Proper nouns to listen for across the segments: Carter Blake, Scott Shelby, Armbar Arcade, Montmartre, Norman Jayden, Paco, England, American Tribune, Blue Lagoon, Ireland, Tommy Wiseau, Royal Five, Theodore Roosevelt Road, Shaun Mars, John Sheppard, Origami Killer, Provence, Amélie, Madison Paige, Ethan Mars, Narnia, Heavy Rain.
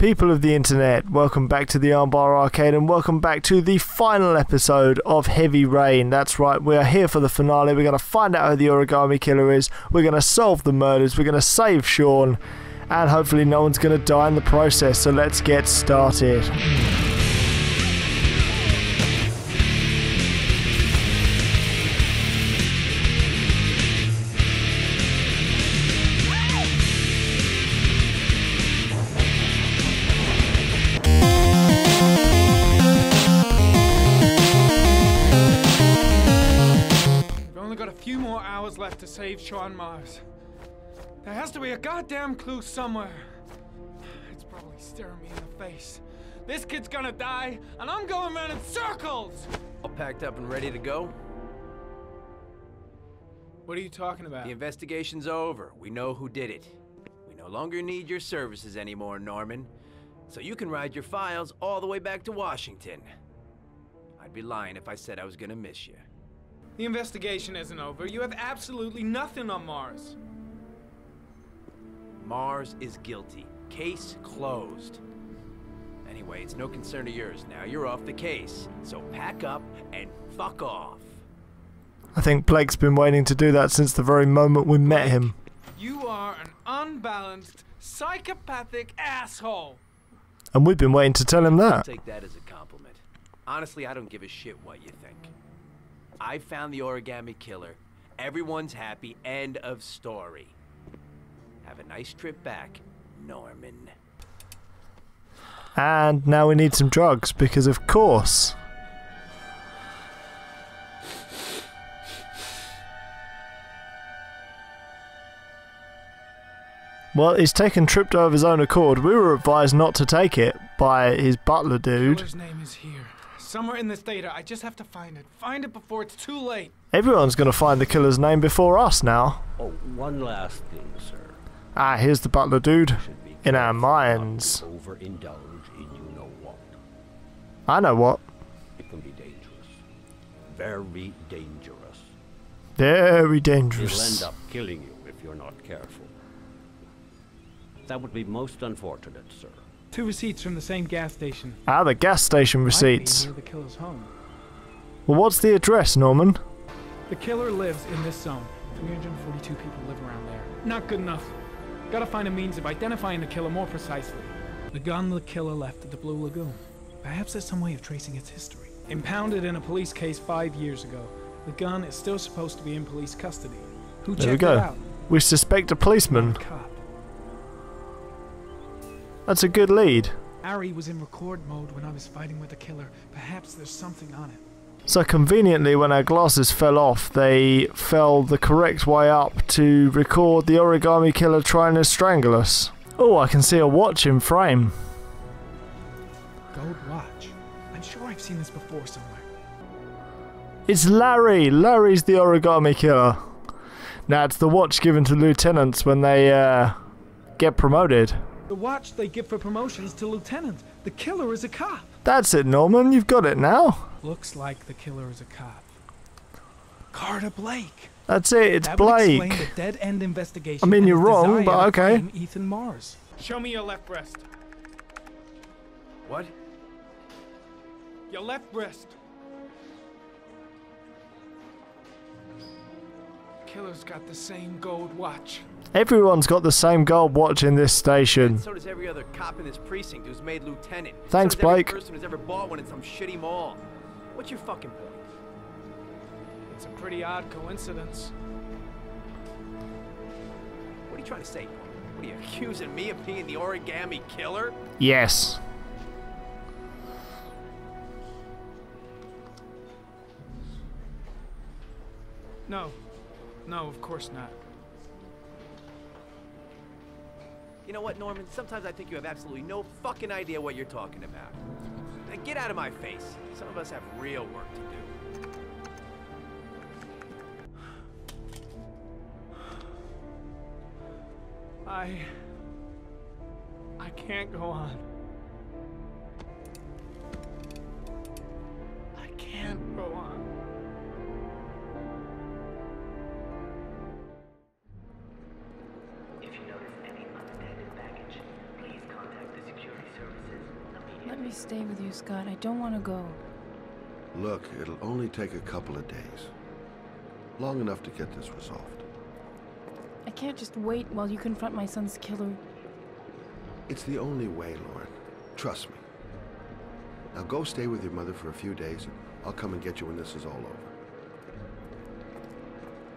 People of the internet, welcome back to the Armbar Arcade and welcome back to the final episode of Heavy Rain. That's right, we are here for the finale. We're going to find out who the Origami Killer is, we're going to solve the murders, we're going to save Shaun, and hopefully no one's going to die in the process, so let's get started. Left to save Shaun Mars. There has to be a goddamn clue somewhere. It's probably staring me in the face. This kid's gonna die, and I'm going around in circles! All packed up and ready to go? What are you talking about? The investigation's over. We know who did it. We no longer need your services anymore, Norman. So you can ride your files all the way back to Washington. I'd be lying if I said I was gonna miss you. The investigation isn't over. You have absolutely nothing on Mars. Mars is guilty. Case closed. Anyway, it's no concern of yours now. You're off the case. So pack up and fuck off. I think Blake's been waiting to do that since the very moment we met him. You are an unbalanced, psychopathic asshole. And we've been waiting to tell him that. I'll take that as a compliment. Honestly, I don't give a shit what you think. I found the Origami Killer. Everyone's happy. End of story. Have a nice trip back, Norman. And now we need some drugs, because of course. Well, he's taken tripped of his own accord. We were advised not to take it by his butler dude. The killer's name is here. Somewhere in this data, I just have to find it. Find it before it's too late. Everyone's gonna find the killer's name before us now. Oh, one last thing, sir. Ah, here's the butler dude. In our minds. Overindulge in you know what. I know what. It can be dangerous. Very dangerous. Very dangerous. It'll end up killing you if you're not careful. That would be most unfortunate, sir. Two receipts from the same gas station. Ah, the gas station receipts. Might be near the killer's home. Well, what's the address, Norman? The killer lives in this zone. 342 people live around there. Not good enough. Gotta find a means of identifying the killer more precisely. The gun the killer left at the Blue Lagoon. Perhaps there's some way of tracing its history. Impounded in a police case 5 years ago. The gun is still supposed to be in police custody. Who there checked we go. It out? We suspect a policeman. That's a good lead. Ari was in record mode when I was fighting with the killer. Perhaps there's something on it. So conveniently, when our glasses fell off, they fell the correct way up to record the Origami Killer trying to strangle us. Oh, I can see a watch in frame. Gold watch. I'm sure I've seen this before somewhere. It's Larry. Larry's the Origami Killer. Now, it's the watch given to lieutenants when they get promoted. The watch they give for promotions to lieutenant. The killer is a cop. That's it, Norman. You've got it now. Looks like the killer is a cop. Carter Blake. That's it. It's Blake. That would explain the dead-end investigation. I mean, you're wrong, but okay. Ethan Mars. Show me your left breast. What? Your left breast. Killer's got the same gold watch. Everyone's got the same gold watch in this station. And so does every other cop in this precinct who's made lieutenant. Thanks, so does every Blake. Person who's ever bought one in some shitty mall. What's your fucking point? It's a pretty odd coincidence. What are you trying to say? What are you accusing me of being the Origami Killer? Yes. No. No, of course not. You know what, Norman? Sometimes I think you have absolutely no fucking idea what you're talking about. Now get out of my face. Some of us have real work to do. I can't go on. I can't go on. Let me stay with you, Scott. I don't want to go. Look, it'll only take a couple of days. Long enough to get this resolved. I can't just wait while you confront my son's killer. It's the only way, Lauren. Trust me. Now go stay with your mother for a few days. I'll come and get you when this is all over.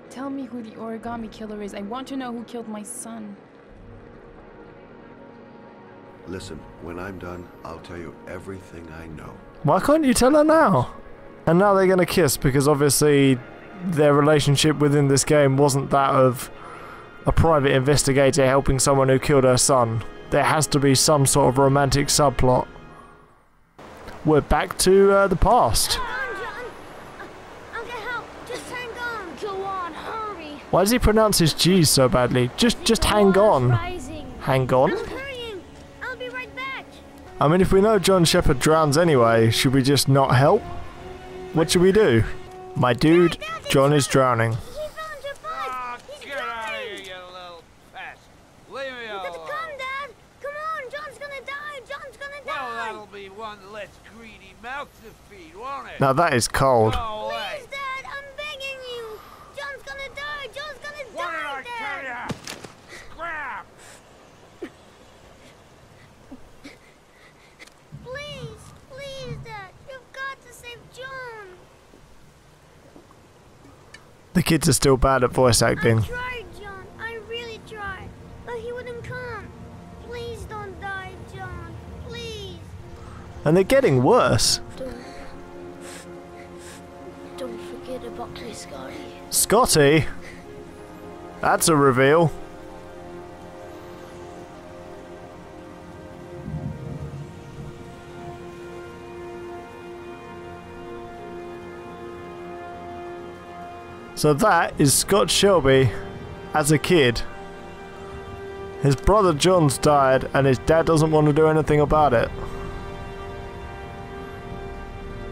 Tell me who the Origami Killer is. I want to know who killed my son. Listen, when I'm done, I'll tell you everything I know. Why can't you tell her now? And now they're gonna kiss because obviously their relationship within this game wasn't that of a private investigator helping someone who killed her son. There has to be some sort of romantic subplot. We're back to the past. Why does he pronounce his G's so badly? Just hang on. Hang on? I'll be right back. I mean, if we know John Sheppard drowns anyway, should we just not help? What should we do? My dude, John is drowning. Now that is cold. Please, Dad, I'm begging you. John's gonna die. John's gonna die, Dad. Crap. Please, please, Dad. You've got to save John. The kids are still bad at voice acting. I tried, John. I really tried, but he wouldn't come. Please don't die, John. Please. And they're getting worse. Scotty? That's a reveal. So that is Scott Shelby as a kid. His brother John's died and his dad doesn't want to do anything about it.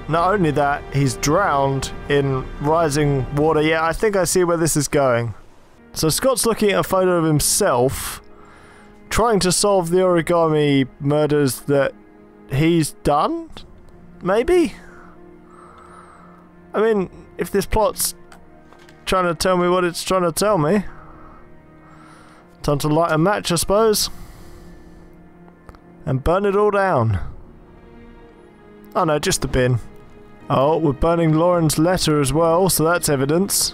Not only that, he's drowned in rising water. Yeah, I think I see where this is going. So Scott's looking at a photo of himself, trying to solve the origami murders that he's done? Maybe? I mean, if this plot's trying to tell me what it's trying to tell me. Time to light a match, I suppose. And burn it all down. Oh no, just the bin. Oh, we're burning Lauren's letter as well, so that's evidence.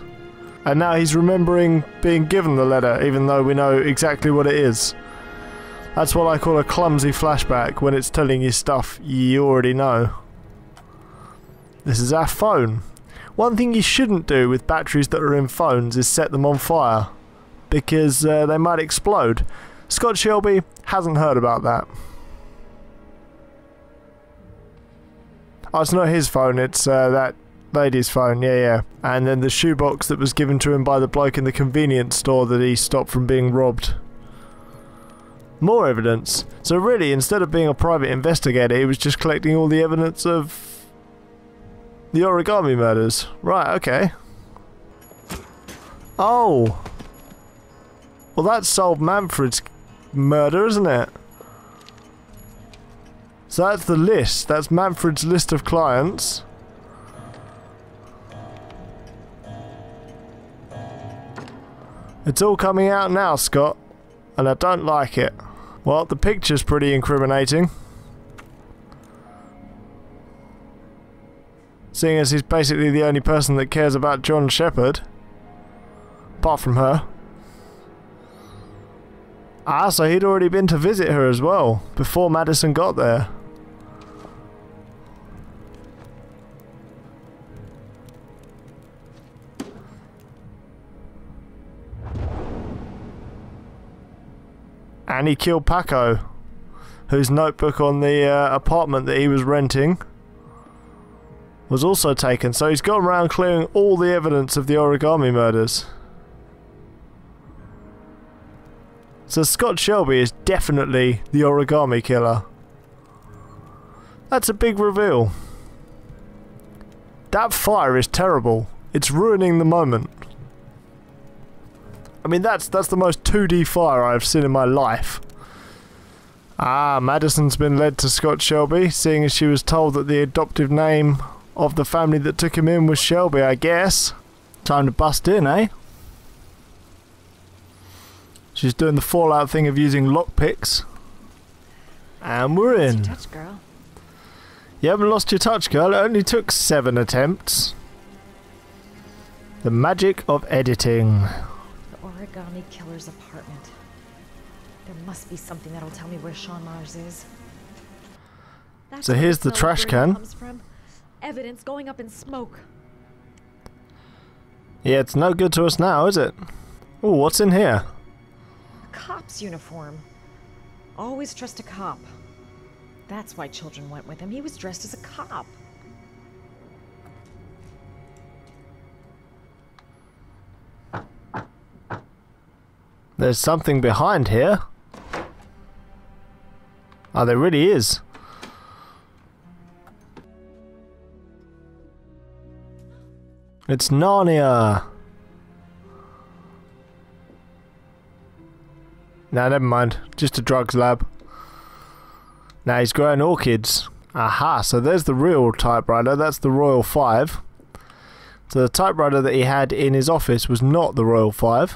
And now he's remembering being given the letter, even though we know exactly what it is. That's what I call a clumsy flashback, when it's telling you stuff you already know. This is our phone. One thing you shouldn't do with batteries that are in phones is set them on fire, because they might explode. Scott Shelby hasn't heard about that. Oh, it's not his phone, it's that lady's phone, yeah. And then the shoebox that was given to him by the bloke in the convenience store that he stopped from being robbed. More evidence. So really, instead of being a private investigator, he was just collecting all the evidence of the origami murders. Right, okay. Oh! Well, that solved Manfred's murder, isn't it? So that's the list. That's Manfred's list of clients. It's all coming out now, Scott. And I don't like it. Well, the picture's pretty incriminating. Seeing as he's basically the only person that cares about John Sheppard. Apart from her. Ah, so he'd already been to visit her as well, before Madison got there. And he killed Paco, whose notebook on the apartment that he was renting was also taken. So he's gone around clearing all the evidence of the origami murders. So Scott Shelby is definitely the origami killer. That's a big reveal. That fire is terrible. It's ruining the moment. I mean, that's the most 2D fire I've seen in my life. Ah, Madison's been led to Scott Shelby, seeing as she was told that the adoptive name of the family that took him in was Shelby, I guess. Time to bust in, eh? She's doing the Fallout thing of using lockpicks. And we're in. Touch, girl. You haven't lost your touch, girl. It only took 7 attempts. The magic of editing. The Origami Killer's apartment. There must be something that'll tell me where Shaun Mars is. So here's the trash can. Comes from. Evidence going up in smoke. Yeah, it's no good to us now, is it? Oh, what's in here? A cop's uniform. Always trust a cop. That's why children went with him. He was dressed as a cop. There's something behind here. Oh, there really is. It's Narnia. Nah, never mind. Just a drugs lab. Now he's growing orchids. Aha, so there's the real typewriter. That's the Royal Five. So the typewriter that he had in his office was not the Royal Five.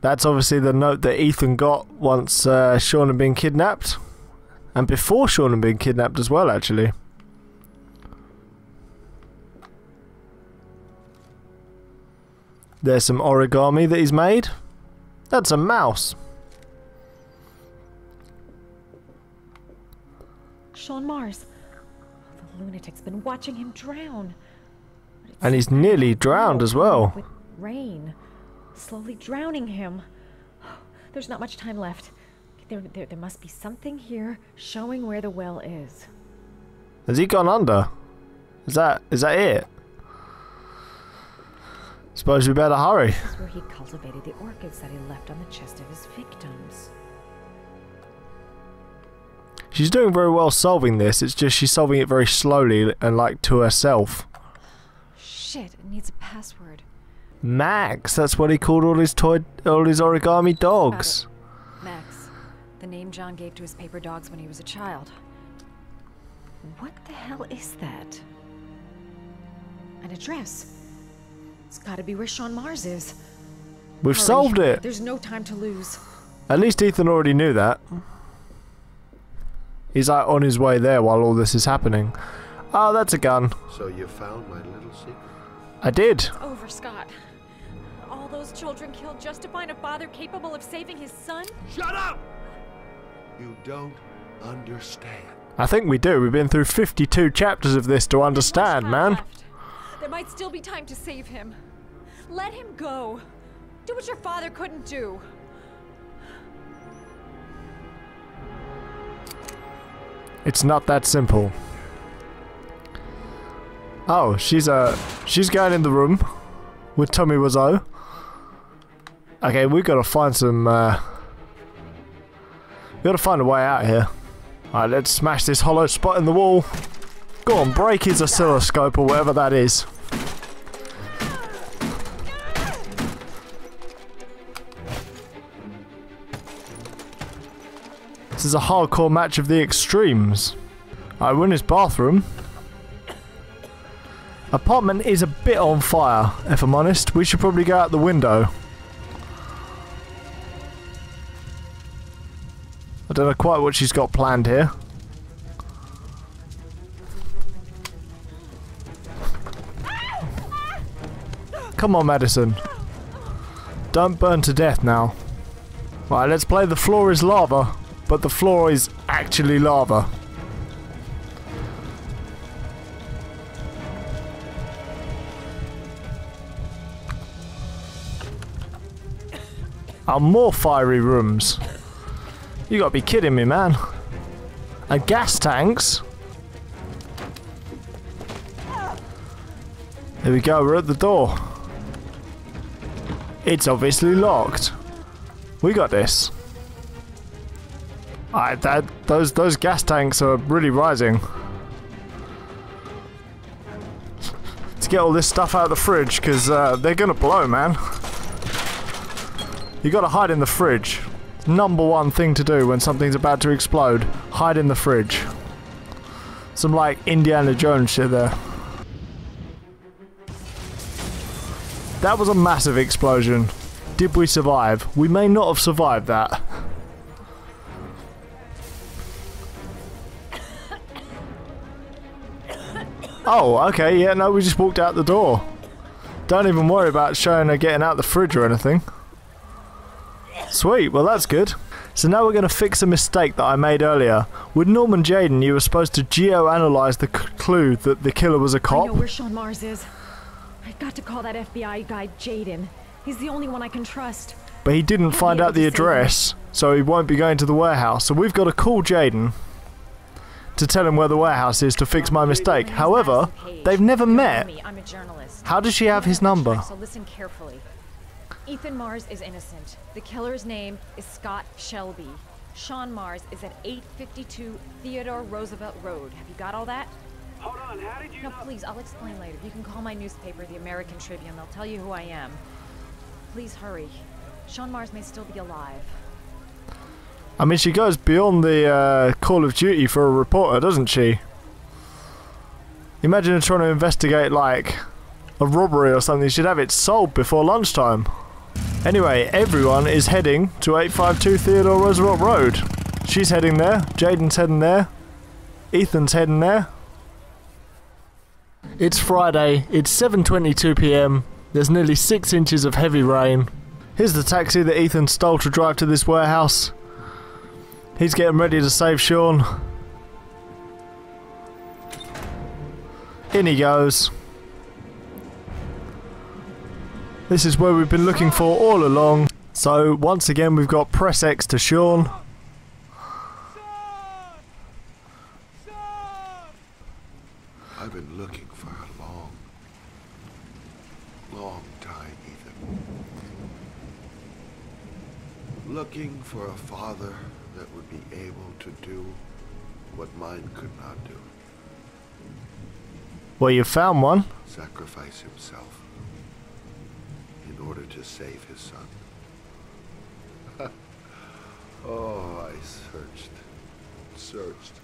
That's obviously the note that Ethan got once Shaun had been kidnapped. And before Shaun had been kidnapped as well, actually. There's some origami that he's made. That's a mouse. Shaun Mars. The lunatic's been watching him drown. And he's nearly drowned as well. With rain, slowly drowning him. There's not much time left. There must be something here showing where the well is. Has he gone under? Is that it? Suppose we better hurry. This is where he cultivated the orchids that he left on the chest of his victims. She's doing very well solving this, it's just she's solving it very slowly and like to herself. Shit, it needs a password. Max, that's what he called all his origami dogs. Max, the name John gave to his paper dogs when he was a child. What the hell is that? An address. It's gotta be where Shaun Mars is. We've solved it! There's no time to lose. At least Ethan already knew that. He's like on his way there while all this is happening. Oh, that's a gun. So you found my little secret? I did. It's over, Scott. All those children killed just to find a father capable of saving his son? Shut up! You don't understand. I think we do. We've been through 52 chapters of this to understand, man. Left. There might still be time to save him. Let him go. Do what your father couldn't do. It's not that simple. Oh, she's going in the room with Tommy Wiseau. Okay, we gotta find some. We gotta find a way out here. All right, let's smash this hollow spot in the wall. Go on, break his oscilloscope or whatever that is. This is a hardcore match of the extremes. I win his bathroom. Apartment is a bit on fire, if I'm honest. We should probably go out the window. I don't know quite what she's got planned here. Come on, Madison. Don't burn to death now. Right, let's play the floor is lava. But the floor is actually lava. Oh, more fiery rooms. You gotta be kidding me, man. And gas tanks. There we go, we're at the door. It's obviously locked. We got this. Alright, those gas tanks are really rising. Let's get all this stuff out of the fridge, because they're gonna blow, man. You gotta hide in the fridge. number one thing to do when something's about to explode. Hide in the fridge. Some like Indiana Jones shit there. That was a massive explosion. Did we survive? We may not have survived that. Oh, okay, yeah, no, we just walked out the door. Don't even worry about showing her getting out the fridge or anything. Sweet, well that's good. So now we're going to fix a mistake that I made earlier. With Norman Jayden, you were supposed to geo-analyze the clue that the killer was a cop. I know where Shaun Mars is. I've got to call that FBI guy Jayden. He's the only one I can trust. But he didn't find out the address, so he won't be going to the warehouse. So we've got to call Jayden to tell him where the warehouse is to fix my mistake. However, they've never met. How does she have his number? So listen carefully. Ethan Mars is innocent. The killer's name is Scott Shelby. Shaun Mars is at 852 Theodore Roosevelt Road. Have you got all that? Hold on, how did you know? No, please, I'll explain later. You can call my newspaper, the American Tribune. They'll tell you who I am. Please hurry. Shaun Mars may still be alive. I mean, she goes beyond the Call of Duty for a reporter, doesn't she? Imagine her trying to investigate, like, a robbery or something. She'd have it solved before lunchtime. Anyway, everyone is heading to 852 Theodore Roosevelt Road. She's heading there, Jayden's heading there, Ethan's heading there. It's Friday, it's 7:22 PM, there's nearly 6 inches of heavy rain. Here's the taxi that Ethan stole to drive to this warehouse. He's getting ready to save Shaun. In he goes. This is where we've been looking for all along. So once again we've got press X to Shaun. I've been looking for a long time, Ethan. Looking for a father that would be able to do what mine could not do. Well, you found one. Sacrifice himself in order to save his son. Oh, I searched.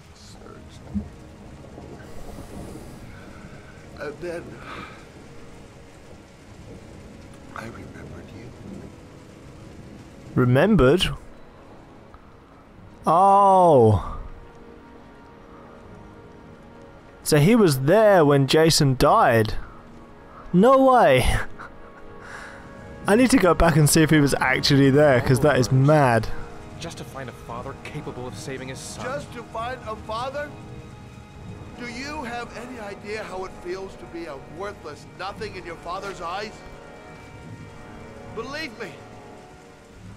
And then I remembered you. Remembered? Oh. So he was there when Jason died. No way. I need to go back and see if he was actually there, because that is mad. Just to find a father capable of saving his son. Just to find a father? Do you have any idea how it feels to be a worthless nothing in your father's eyes? Believe me,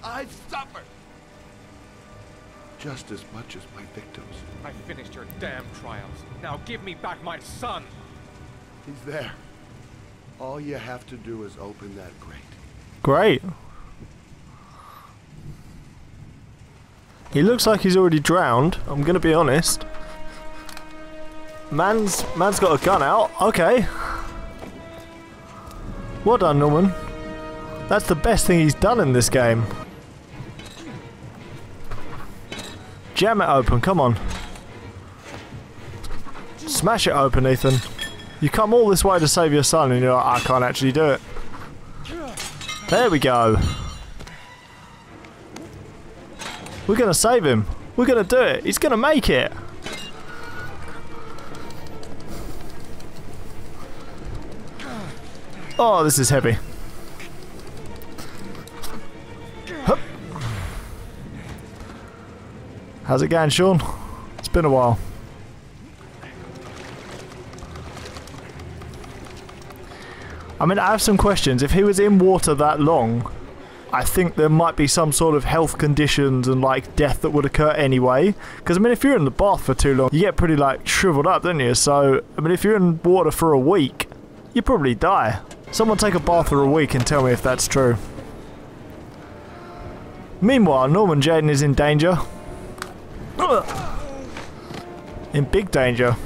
I've suffered. Just as much as my victims. I finished your damn trials. Now give me back my son! He's there. All you have to do is open that grate. Great. He looks like he's already drowned, I'm gonna be honest. Man's got a gun out. Okay. Well done, Norman. That's the best thing he's done in this game. Jam it open, come on. Smash it open, Ethan. You come all this way to save your son and you're like, I can't actually do it. There we go. We're gonna save him. We're gonna do it. He's gonna make it. Oh, this is heavy. How's it going, Shaun? It's been a while. I mean, I have some questions. If he was in water that long, I think there might be some sort of health conditions and like death that would occur anyway. Because I mean, if you're in the bath for too long, you get pretty like shriveled up, don't you? So, I mean, if you're in water for a week, you probably die. Someone take a bath for a week and tell me if that's true. Meanwhile, Norman Jayden is in danger. In big danger.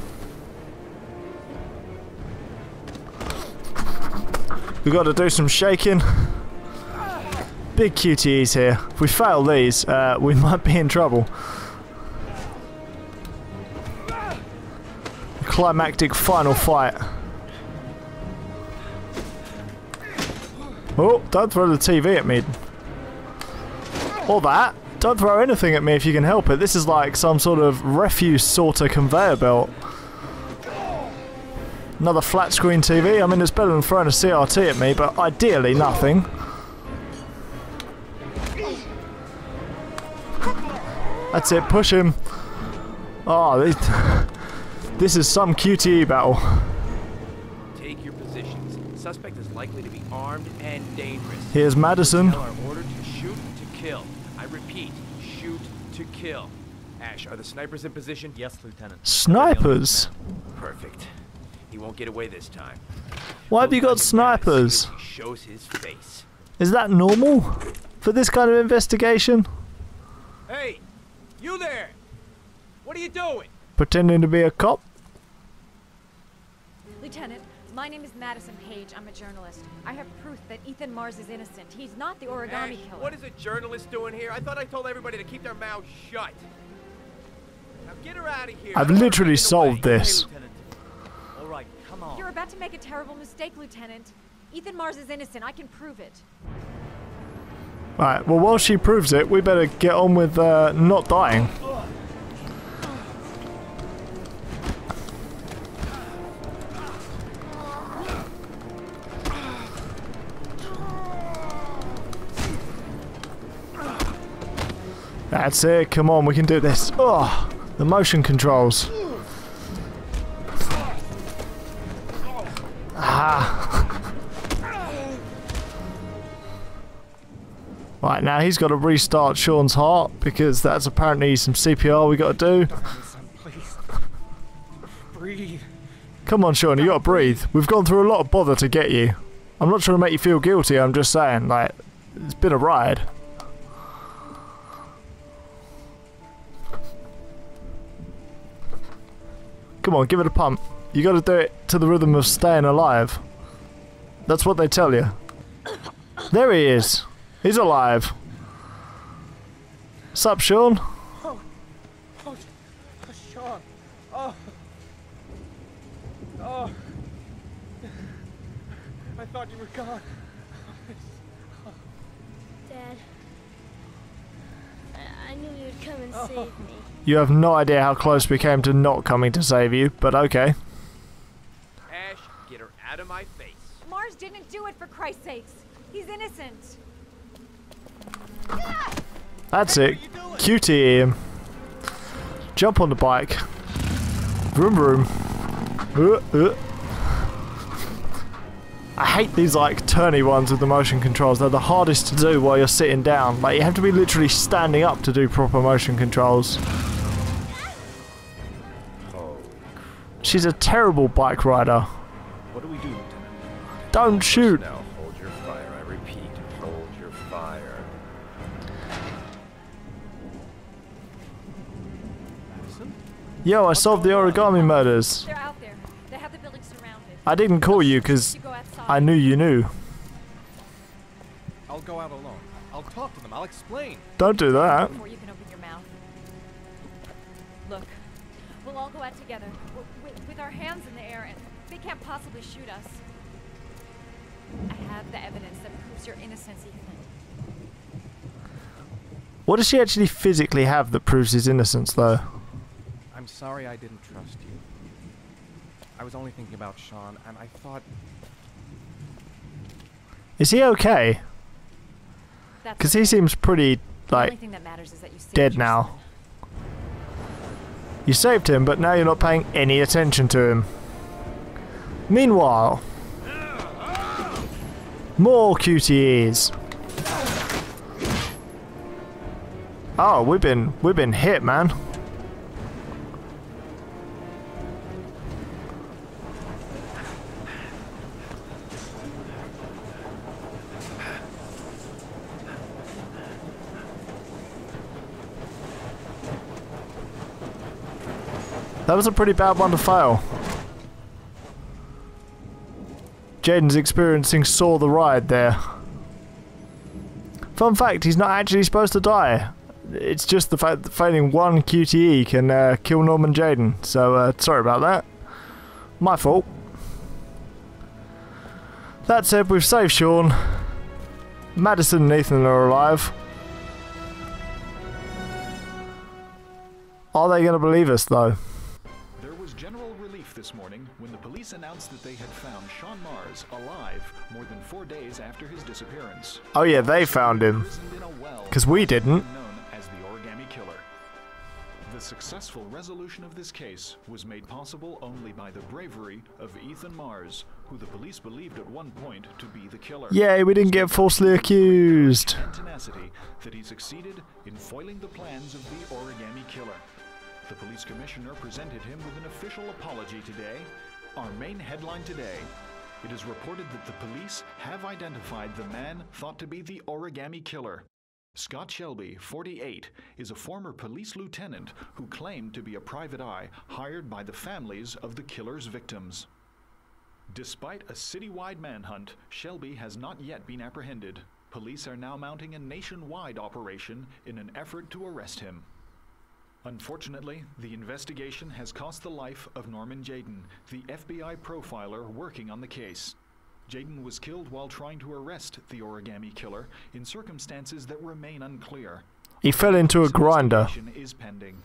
We've got to do some shaking. Big QTEs here. If we fail these, we might be in trouble. Climactic final fight. Oh, don't throw the TV at me. Or that. Don't throw anything at me if you can help it. This is like some sort of refuse sorter conveyor belt. Another flat screen TV. I mean, it's better than throwing a CRT at me, but ideally nothing. That's it. Push him. Oh, this is some QTE battle. Take your positions. Suspect is likely to be armed and dangerous. Here's Madison. Our order to shoot to kill. I repeat, shoot to kill. Ash, are the snipers in position? Yes, Lieutenant. Snipers. Perfect. He won't get away this time. Why have you got snipers? Shows his face. Is that normal for this kind of investigation? Hey, you there? What are you doing? Pretending to be a cop? Lieutenant, my name is Madison Paige. I'm a journalist. I have proof that Ethan Mars is innocent. He's not the Origami Killer. What is a journalist doing here? I thought I told everybody to keep their mouths shut. Now get her out of here. I've literally solved this. All right, come on. You're about to make a terrible mistake, Lieutenant. Ethan Mars is innocent. I can prove it. All right. Well, while she proves it, we better get on with not dying. That's it, come on, we can do this. Oh, the motion controls. Ah. Right, now he's got to restart Shaun's heart because that's apparently some CPR we got to do. Breathe. Come on, Shaun, you got to breathe. We've gone through a lot of bother to get you. I'm not trying to make you feel guilty, I'm just saying, like, it's been a ride. Come on, give it a pump. You got to do it to the rhythm of staying alive. That's what they tell you. There he is. He's alive. What's up, Shaun? Oh, Shaun. Oh. I thought you were gone. Oh. Dad. I knew you'd come and save me. You have no idea how close we came to not coming to save you, but okay. Ash, get her out of my face. Mars didn't do it, for Christ's sakes. He's innocent. That's it. QTE him. Jump on the bike. Vroom vroom. I hate these like turny ones with the motion controls. They're the hardest to do while you're sitting down. Like you have to be literally standing up to do proper motion controls. Oh. She's a terrible bike rider. What do we do? Don't shoot. Now hold your fire. I repeat, hold your fire. Yo, I solved the origami murders. They're out there. They have the building surrounded. I didn't call you because I knew you knew. I'll go out alone. I'll talk to them. I'll explain. Don't do that. Before you can open your mouth. Look, we'll all go out together with our hands in the air, and they can't possibly shoot us. I have the evidence that proves your innocence, Ethan. What does she actually physically have that proves his innocence, though? I'm sorry I didn't trust you. I was only thinking about Shaun, and I thought. Is he okay? Because he seems pretty, like, dead now. You saved him, but now you're not paying any attention to him. Meanwhile, more QTEs. Oh, we've been hit, man. That was a pretty bad one to fail. Jayden's experiencing saw the ride there. Fun fact, he's not actually supposed to die. It's just the fact that failing one QTE can kill Norman Jayden. So, sorry about that. My fault. That said, we've saved Shaun. Madison and Ethan are alive. Are they going to believe us, though? There was general relief this morning when the police announced that they had found Shaun Mars alive more than 4 days after his disappearance. Oh yeah, they found him. Because we didn't. Known as the Origami Killer. The successful resolution of this case was made possible only by the bravery of Ethan Mars, who the police believed at one point to be the killer. Yay, we didn't get falsely accused. And tenacity that he succeeded in foiling the plans of the Origami Killer. The police commissioner presented him with an official apology today. Our main headline today. It is reported that the police have identified the man thought to be the Origami Killer. Scott Shelby, 48, is a former police lieutenant who claimed to be a private eye hired by the families of the killer's victims. Despite a citywide manhunt, Shelby has not yet been apprehended. Police are now mounting a nationwide operation in an effort to arrest him. Unfortunately, the investigation has cost the life of Norman Jayden, the FBI profiler working on the case. Jayden was killed while trying to arrest the Origami Killer in circumstances that remain unclear. He fell into a grinder. Is pending.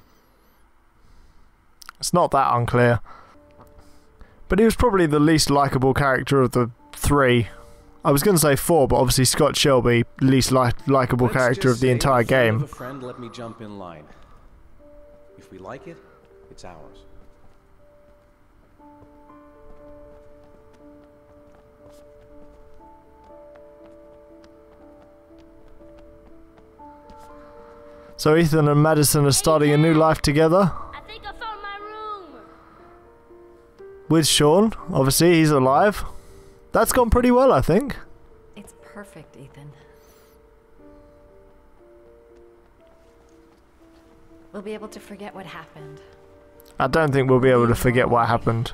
It's not that unclear. But he was probably the least likable character of the three. I was going to say four, but obviously Scott Shelby, least likable character of the entire game. A friend let me jump in line. If we like it, it's ours. So Ethan and Madison are starting a new life together. I think I found my room. With Shaun, obviously he's alive. That's gone pretty well, I think. It's perfect, Ethan. We'll be able to forget what happened. I don't think we'll be able to forget what happened.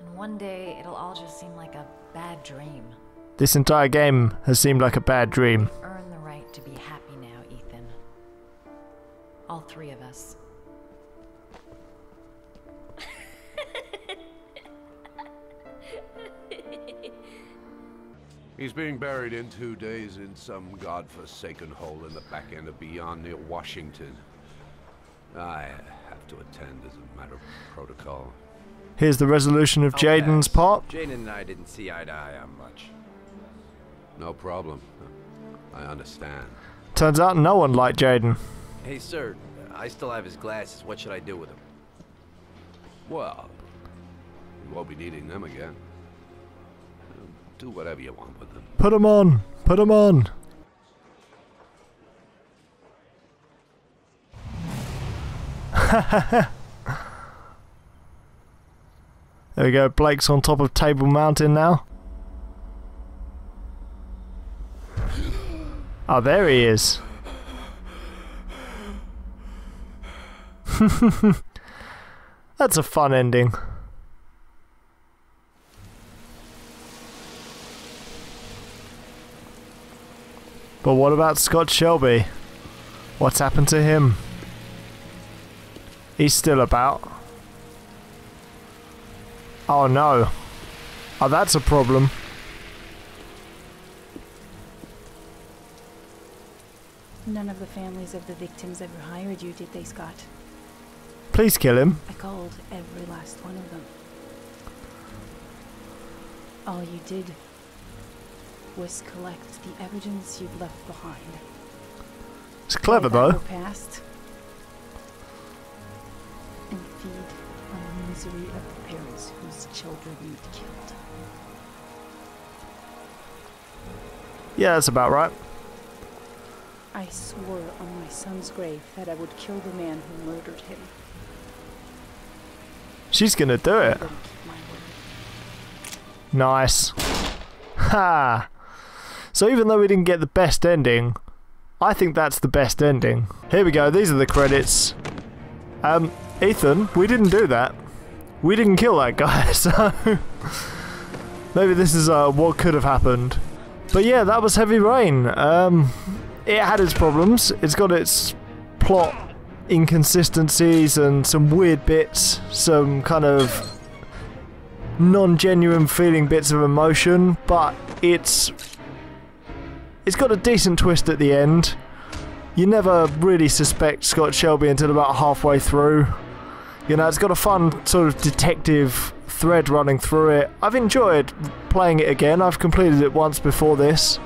And one day it'll all just seem like a bad dream. This entire game has seemed like a bad dream. Earn the right to be happy. All three of us. He's being buried in 2 days in some godforsaken hole in the back end of beyond near Washington. I have to attend as a matter of protocol. Here's the resolution of Jayden's part. Jayden and I didn't see eye to eye on much. No problem. I understand. Turns out no one liked Jayden. Hey, sir, I still have his glasses. What should I do with them? Well, you won't be needing them again. Do whatever you want with them. Put them on. Put them on. There we go. Blake's on top of Table Mountain now. Oh, there he is. That's a fun ending. But what about Scott Shelby? What's happened to him? He's still about. Oh no. Oh, that's a problem. None of the families of the victims ever hired you, did they, Scott? Please kill him. I called every last one of them. All you did was collect the evidence you've left behind. It's clever, though. Past and feed on the misery of the parents whose children you've killed. Yeah, that's about right. I swore on my son's grave that I would kill the man who murdered him. She's gonna do it. Nice. Ha! So even though we didn't get the best ending, I think that's the best ending. Here we go, these are the credits. Ethan, we didn't do that. We didn't kill that guy, so... Maybe this is what could have happened. But yeah, that was Heavy Rain. It had its problems. It's got its plot inconsistencies and some weird bits, some kind of non-genuine feeling bits of emotion, but it's got a decent twist at the end. You never really suspect Scott Shelby until about halfway through. You know, it's got a fun sort of detective thread running through it. I've enjoyed playing it again. I've completed it once before this.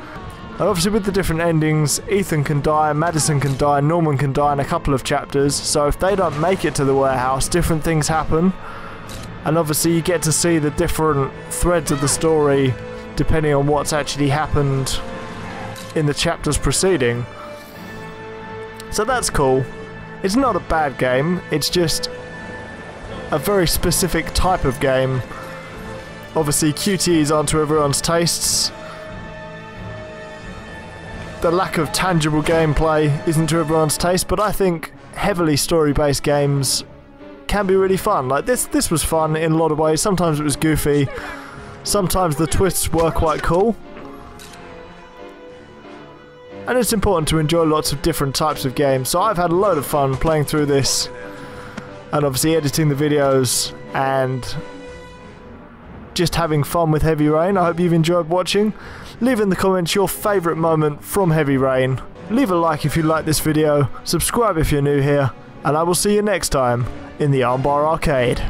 And obviously with the different endings, Ethan can die, Madison can die, Norman can die in a couple of chapters. So if they don't make it to the warehouse, different things happen. And obviously you get to see the different threads of the story depending on what's actually happened in the chapters preceding. So that's cool. It's not a bad game, it's just a very specific type of game. Obviously QTEs aren't to everyone's tastes. The lack of tangible gameplay isn't to everyone's taste, but I think heavily story-based games can be really fun. Like this was fun in a lot of ways. Sometimes it was goofy, sometimes the twists were quite cool. And it's important to enjoy lots of different types of games. So I've had a load of fun playing through this and obviously editing the videos and just having fun with Heavy Rain. I hope you've enjoyed watching. Leave in the comments your favourite moment from Heavy Rain. Leave a like if you like this video, subscribe if you're new here, and I will see you next time in the Armbar Arcade.